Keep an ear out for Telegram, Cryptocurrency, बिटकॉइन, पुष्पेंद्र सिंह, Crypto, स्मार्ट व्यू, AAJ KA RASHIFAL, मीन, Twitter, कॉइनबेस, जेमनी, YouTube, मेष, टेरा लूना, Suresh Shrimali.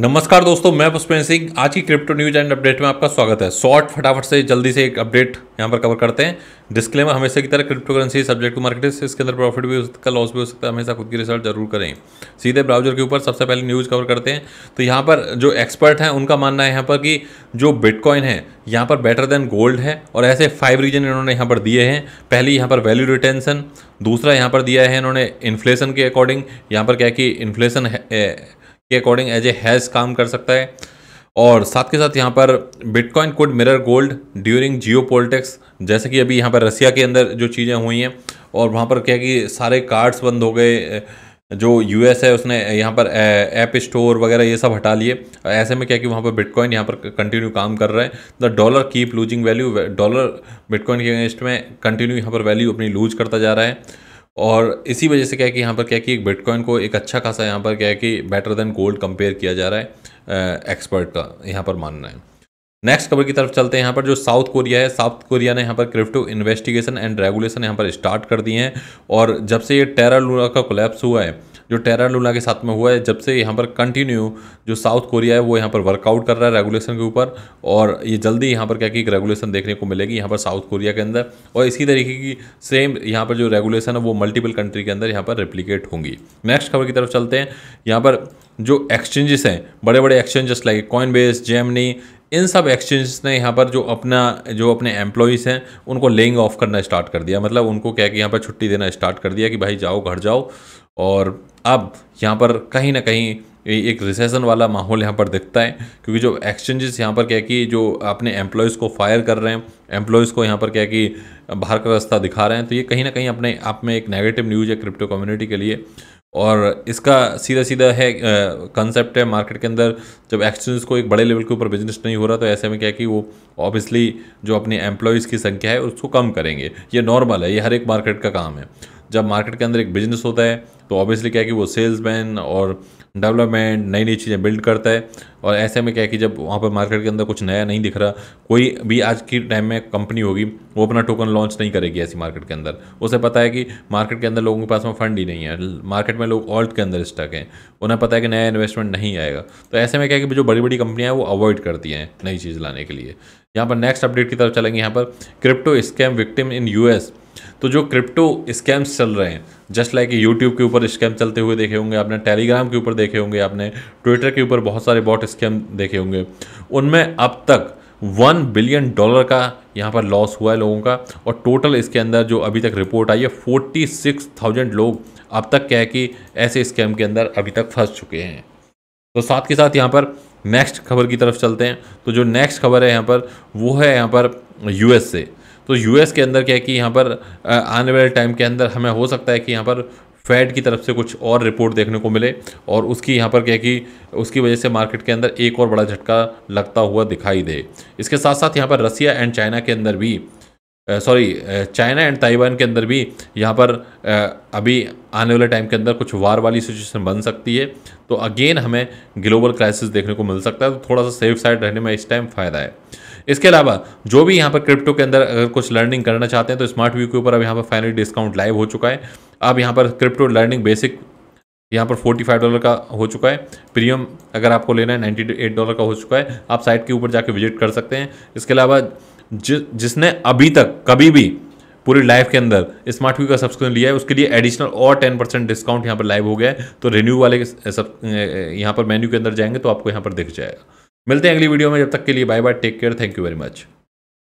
नमस्कार दोस्तों, मैं पुष्पेंद्र सिंह। आज की क्रिप्टो न्यूज एंड अपडेट में आपका स्वागत है। शॉर्ट फटाफट से जल्दी से एक अपडेट यहां पर कवर करते हैं। डिस्क्लेमर, हमेशा की तरह crypto currency subject to market, इसके अंदर प्रॉफिट भी हो सकता है, लॉस भी हो सकता है। हमेशा खुद की रिसर्च जरूर करें। सीधे ब्राउजर के ऊपर सबसे पहले न्यूज़ कवर करते हैं। तो यहाँ पर जो एक्सपर्ट हैं उनका मानना है यहाँ पर कि जो बिटकॉइन है यहाँ पर बेटर देन गोल्ड है, और ऐसे 5 रीजन इन्होंने यहाँ पर दिए हैं। पहली यहाँ पर वैल्यू रिटेंशन, दूसरा यहाँ पर दिया है इन्होंने इन्फ्लेशन के अकॉर्डिंग, यहाँ पर क्या कि इन्फ्लेशन के अकॉर्डिंग एज ए हैज काम कर सकता है, और साथ के साथ यहाँ पर बिटकॉइन could mirror gold during geopolitics, जैसे कि अभी यहाँ पर रसिया के अंदर जो चीज़ें हुई हैं और वहाँ पर क्या कि सारे कार्ड्स बंद हो गए, जो यूएस है उसने यहाँ पर ऐप स्टोर वगैरह ये सब हटा लिए, ऐसे में क्या कि वहाँ पर बिटकॉइन यहाँ पर कंटिन्यू काम कर रहा है। The dollar keep losing value, dollar बिटकॉइन के अगेंस्ट में कंटिन्यू यहाँ पर वैल्यू अपनी लूज करता जा रहा है, और इसी वजह से क्या है कि यहाँ पर क्या है कि एक बिटकॉइन को एक अच्छा खासा यहाँ पर क्या है कि बेटर देन गोल्ड कंपेयर किया जा रहा है, एक्सपर्ट का यहाँ पर मानना है। नेक्स्ट खबर की तरफ चलते हैं। यहाँ पर जो साउथ कोरिया है, साउथ कोरिया ने यहाँ पर क्रिप्टो इन्वेस्टिगेशन एंड रेगुलेशन यहाँ पर स्टार्ट कर दिए हैं, और जब से ये टेरा लूना का कोलैप्स हुआ है, जो टेरा लूना के साथ में हुआ है, जब से यहाँ पर कंटिन्यू जो साउथ कोरिया है वो यहाँ पर वर्कआउट कर रहा है रेगुलेशन के ऊपर, और ये जल्दी यहाँ पर क्या कि एक रेगुलेशन देखने को मिलेगी यहाँ पर साउथ कोरिया के अंदर, और इसी तरीके की सेम यहाँ पर जो रेगुलेशन है वो मल्टीपल कंट्री के अंदर यहाँ पर रेप्लिकेट होंगी। नेक्स्ट खबर की तरफ चलते हैं। यहाँ पर जो एक्सचेंजेस हैं, बड़े बड़े एक्सचेंजेस लाइक कॉइनबेस, जेमनी, इन सब एक्सचेंजेस ने यहाँ पर जो अपने एम्प्लॉइज़ हैं उनको लेइंग ऑफ करना स्टार्ट कर दिया, मतलब उनको क्या कि यहाँ पर छुट्टी देना स्टार्ट कर दिया कि भाई जाओ घर जाओ, और अब यहाँ पर कहीं ना कहीं एक रिसेशन वाला माहौल यहाँ पर दिखता है, क्योंकि जो एक्सचेंजेस यहाँ पर क्या कि जो अपने एम्प्लॉयज़ को फायर कर रहे हैं, एम्प्लॉयज़ को यहाँ पर क्या कि बाहर का रास्ता दिखा रहे हैं, तो ये कहीं ना कहीं अपने आप में एक नेगेटिव न्यूज़ है क्रिप्टो कम्युनिटी के लिए, और इसका सीधा सीधा है कंसेप्ट है मार्केट के अंदर, जब एक्सचेंज को एक बड़े लेवल के ऊपर बिजनेस नहीं हो रहा तो ऐसे में क्या कि वो ऑब्वियसली जो अपने एम्प्लॉयज़ की संख्या है उसको कम करेंगे। ये नॉर्मल है, ये हर एक मार्केट का काम है। जब मार्केट के अंदर एक बिजनेस होता है तो ऑब्वियसली क्या है कि वो सेल्समैन और डेवलपमेंट, नई नई चीज़ें बिल्ड करता है, और ऐसे में क्या है कि जब वहाँ पर मार्केट के अंदर कुछ नया नहीं दिख रहा, कोई भी आज की टाइम में कंपनी होगी वो अपना टोकन लॉन्च नहीं करेगी ऐसी मार्केट के अंदर, उसे पता है कि मार्केट के अंदर लोगों के पास में फंड ही नहीं है, मार्केट में लोग ऑल्ट के अंदर स्टक हैं, उन्हें पता है कि नया इन्वेस्टमेंट नहीं आएगा, तो ऐसे में क्या है कि जो बड़ी बड़ी कंपनियाँ हैं वो अवॉइड करती हैं नई चीज़ लाने के लिए। यहाँ पर नेक्स्ट अपडेट की तरफ चलेंगे। यहाँ पर crypto scam victim in US, तो जो क्रिप्टो स्कैम्स चल रहे हैं, जस्ट लाइक यूट्यूब के ऊपर स्कैम चलते हुए देखे होंगे आपने, टेलीग्राम के ऊपर देखे होंगे आपने, ट्विटर के ऊपर बहुत सारे बॉट स्कैम देखे होंगे, उनमें अब तक $1 बिलियन का यहाँ पर लॉस हुआ है लोगों का, और टोटल इसके अंदर जो अभी तक रिपोर्ट आई है 46,000 लोग अब तक क्या है कि ऐसे स्कैम के अंदर अभी तक फंस चुके हैं। तो साथ के साथ यहाँ पर नेक्स्ट खबर की तरफ चलते हैं। तो जो नेक्स्ट खबर है यहाँ पर वो है यहाँ पर यूएस से। तो यूएस के अंदर क्या है कि यहाँ पर आने वाले टाइम के अंदर हमें हो सकता है कि यहाँ पर फेड की तरफ से कुछ और रिपोर्ट देखने को मिले, और उसकी यहाँ पर क्या है कि उसकी वजह से मार्केट के अंदर एक और बड़ा झटका लगता हुआ दिखाई दे। इसके साथ साथ यहाँ पर रसिया एंड चाइना के अंदर भी चाइना एंड ताइवान के अंदर भी यहाँ पर अभी आने वाले टाइम के अंदर कुछ वार वाली सिचुएशन बन सकती है, तो अगेन हमें ग्लोबल क्राइसिस देखने को मिल सकता है, तो थोड़ा सा सेफ साइड रहने में इस टाइम फ़ायदा है। इसके अलावा जो भी यहाँ पर क्रिप्टो के अंदर अगर कुछ लर्निंग करना चाहते हैं तो स्मार्ट व्यू के ऊपर अब यहाँ पर फाइनली डिस्काउंट लाइव हो चुका है। अब यहाँ पर क्रिप्टो लर्निंग बेसिक यहाँ पर $45 का हो चुका है, प्रीमियम अगर आपको लेना है $98 का हो चुका है, आप साइट के ऊपर जाके विजिट कर सकते हैं। इसके अलावा जिसने अभी तक कभी भी पूरी लाइफ के अंदर स्मार्ट व्यू का सब्सक्रिप्शन लिया है उसके लिए एडिशनल और 10% डिस्काउंट यहाँ पर लाइव हो गया है, तो रिन्यू वाले यहाँ पर मेन्यू के अंदर जाएंगे तो आपको यहाँ पर दिख जाएगा। मिलते हैं अगली वीडियो में, जब तक के लिए bye bye, take care, thank you very much.